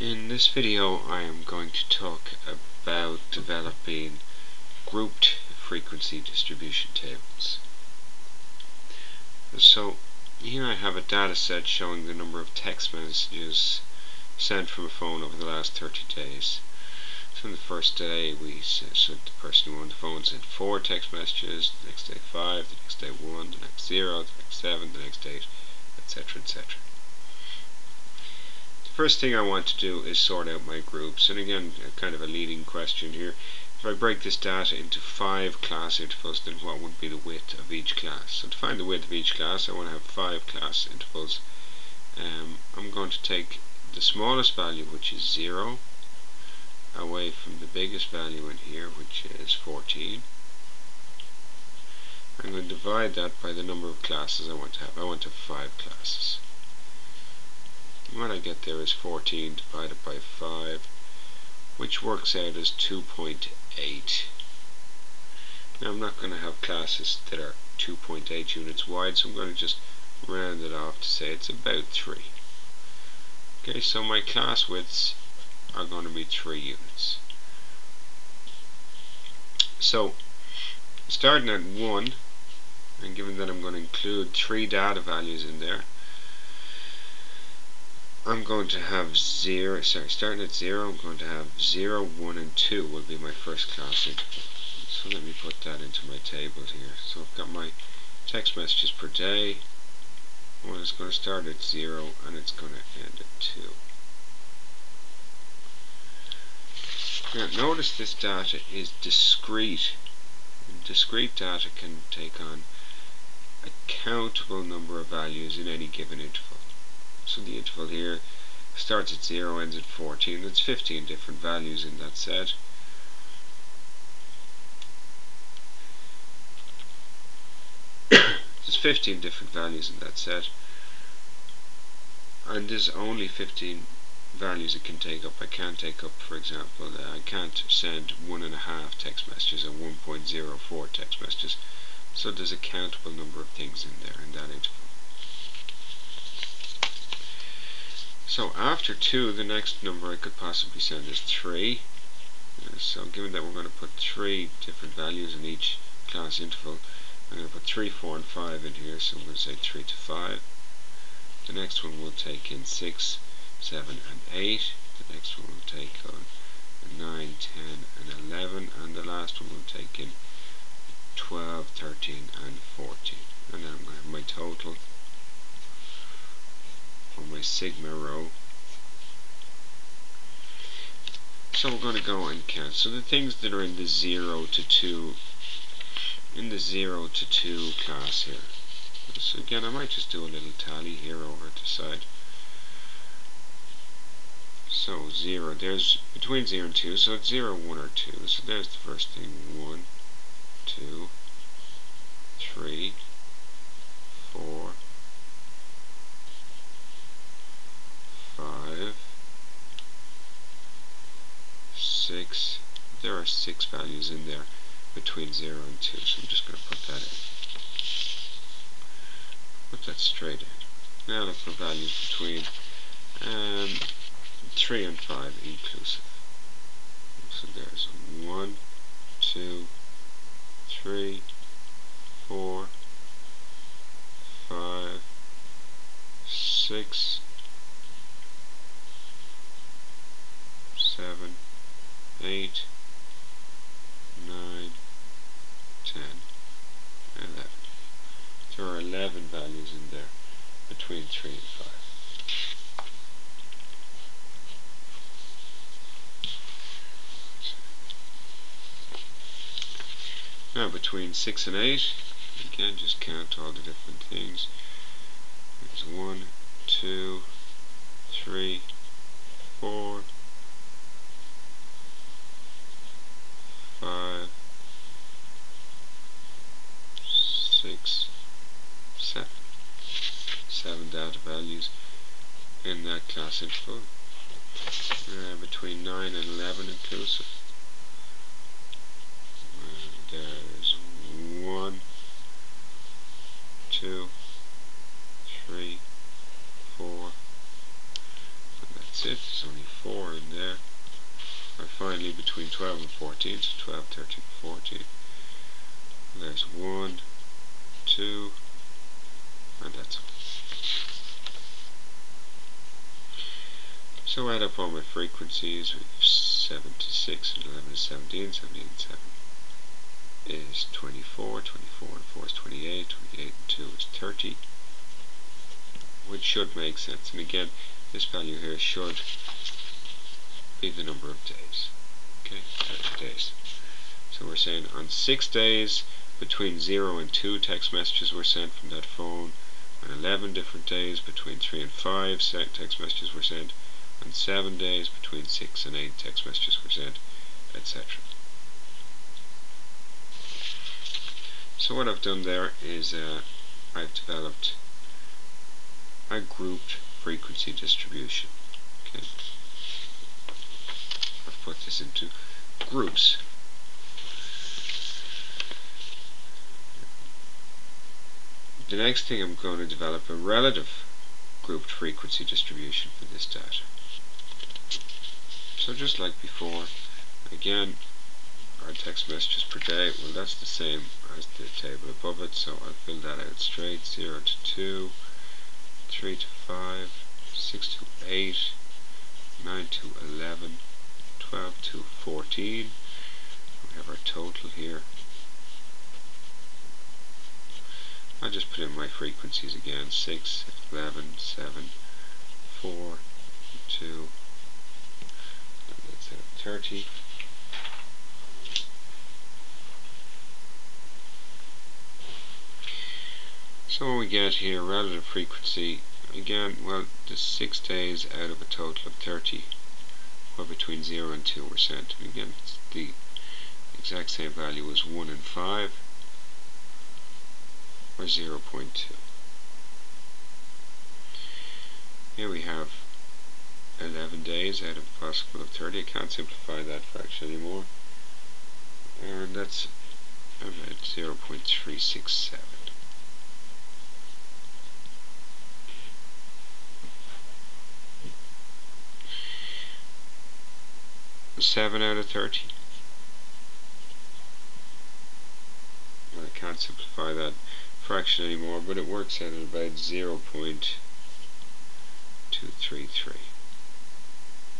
In this video I am going to talk about developing grouped frequency distribution tables. So here I have a data set showing the number of text messages sent from a phone over the last 30 days. So on the first day we sent the person who owned the phone sent 4 text messages, the next day 5, the next day 1, the next 0, the next 7, the next 8, etc, etc. First thing I want to do is sort out my groups, and again kind of a leading question here. If I break this data into 5 class intervals, then what would be the width of each class? So to find the width of each class I want to have 5 class intervals. I'm going to take the smallest value, which is 0, away from the biggest value in here, which is 14. I'm going to divide that by the number of classes I want to have. I want to have 5 classes. What I get there is 14 divided by 5, which works out as 2.8. Now I'm not going to have classes that are 2.8 units wide, so I'm going to just round it off to say it's about 3. Okay, so my class widths are going to be 3 units. So starting at 1, and given that I'm going to include 3 data values in there, I'm going to have 0, sorry, starting at 0, I'm going to have 0, 1 and 2 will be my first class interval. So let me put that into my table here. So I've got my text messages per day. One is going to start at 0 and it's going to end at 2. Now notice this data is discrete. Discrete data can take on a countable number of values in any given interval. So the interval here starts at 0, ends at 14. That's 15 different values in that set. There's 15 different values in that set, and there's only 15 values it can take up. I can't take up, for example, I can't send 1.5 text messages or 1.04 text messages. So there's a countable number of things in there in that interval. So after 2, the next number I could possibly send is 3. So given that we're going to put 3 different values in each class interval, I'm going to put 3, 4 and 5 in here, so I'm going to say 3 to 5. The next one will take in 6, 7 and 8. The next one will take on 9, 10 and 11. And the last one will take in 12, 13 and 14. And then I'm going to have my total on my sigma row. So we're going to go and count. So the things that are in the 0 to 2 class here. So again, I might just do a little tally here over to the side. So 0, there's between 0 and 2, so it's 0, 1 or 2. So there's the first thing, 1, 2, 3, 4, 5, 6, there are 6 values in there between 0 and 2, so I'm just going to put that in. Put that straight in. Now look for values between 3 and 5 inclusive. So there's 1, 2, 3, 4, 5, 6, 7, 8, 9, 10, 11. There are 11 values in there between 3 and 5. Now between 6 and 8, again just count all the different things. There's 1, 2, 3, 4, 5, 6, 7. 7 data values in that class interval. Between 9 and 11 inclusive. There's 1, 2, 3, 4, and that's that's it, there's only 4 in there. Or finally between 12 and 14, so 12, 13, 14. There's 1, 2, and that's all. So add up all my frequencies, we have 7 to 6, and 11 is 17, 17 and 7 is 24, 24 and 4 is 28, 28 and 2 is 30, which should make sense. And again, this value here should be the number of days. Okay, 30 days. So we're saying on 6 days, between 0 and 2 text messages were sent from that phone. On 11 different days, between 3 and 5 text messages were sent. On 7 days, between 6 and 8 text messages were sent, etc. So what I've done there is I've developed a grouped frequency distribution. Okay. I've put this into groups. The next thing I'm going to develop a relative grouped frequency distribution for this data. So just like before, again, our text messages per day, well that's the same as the table above it, so I'll fill that out straight, 0 to 2, 3 to 5, 6 to 8, 9 to 11, 12 to 14, we have our total here. I'll just put in my frequencies again, 6, 11, 7, 4, 2, and that's it, 30. So what we get here, relative frequency, again, well, the 6 days out of a total of 30, well, between 0 and 2 were sent. And again, it's the exact same value as 1 and 5. Or 0.2. Here we have 11 days out of a possible of 30. I can't simplify that fraction anymore. And that's about 0.367. Hmm. 7 out of 30. Well, I can't simplify that fraction anymore, but it works out at about 0.233.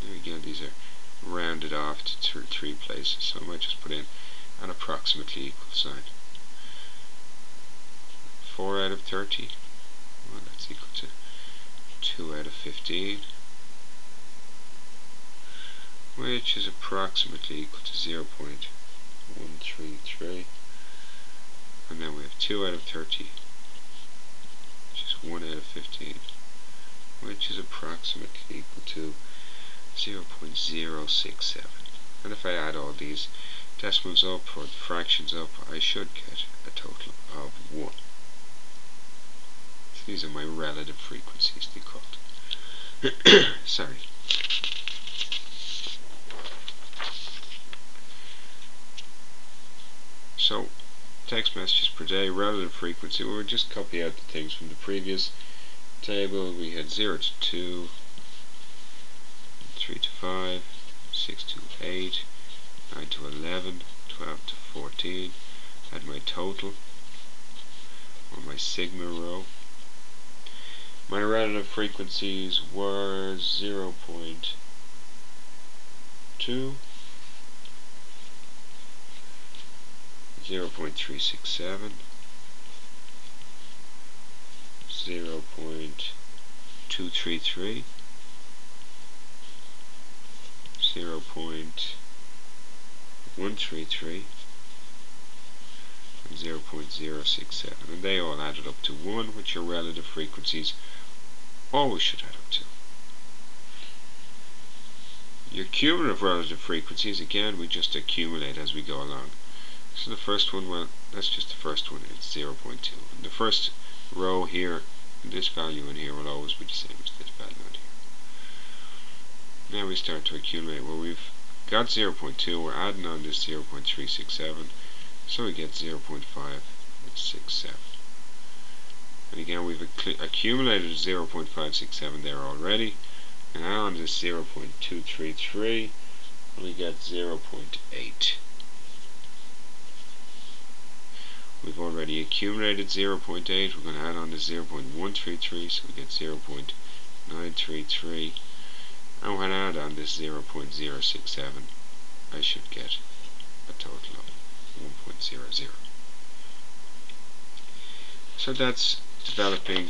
There again, these are rounded off to 3 places, so I might just put in an approximately equal sign. 4 out of 30, well that's equal to 2 out of 15, which is approximately equal to 0.133. And then we have 2 out of 30, which is 1 out of 15, which is approximately equal to 0.067. And if I add all these decimals up or the fractions up, I should get a total of 1. So these are my relative frequencies, they're called. Sorry. So text messages per day, relative frequency, we'll just copy out the things from the previous table. We had 0 to 2, 3 to 5, 6 to 8, 9 to 11, 12 to 14, had my total on my sigma row. My relative frequencies were 0.2, 0.367, 0.233, 0.133, and 0.067, and they all added up to 1, which your relative frequencies always should add up to. Your cumulative relative frequencies, again, we just accumulate as we go along. So the first one, well, that's just the first one, it's 0.2. And the first row here, this value in here will always be the same as this value in here. Now we start to accumulate. Well, we've got 0.2, we're adding on this 0.367, so we get 0.567. And again, we've accumulated 0.567 there already, Now I'm just 0.233. We got 0.8. We've already accumulated 0.8. We're going to add on to 0.133, so we get 0.933. And when I add on this 0.067, I should get a total of 1.00. So that's developing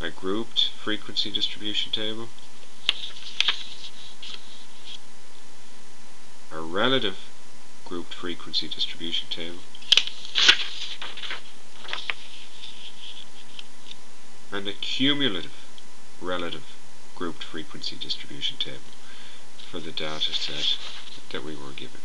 a grouped frequency distribution table, a relative grouped frequency distribution table, and a cumulative relative grouped frequency distribution table for the data set that we were given.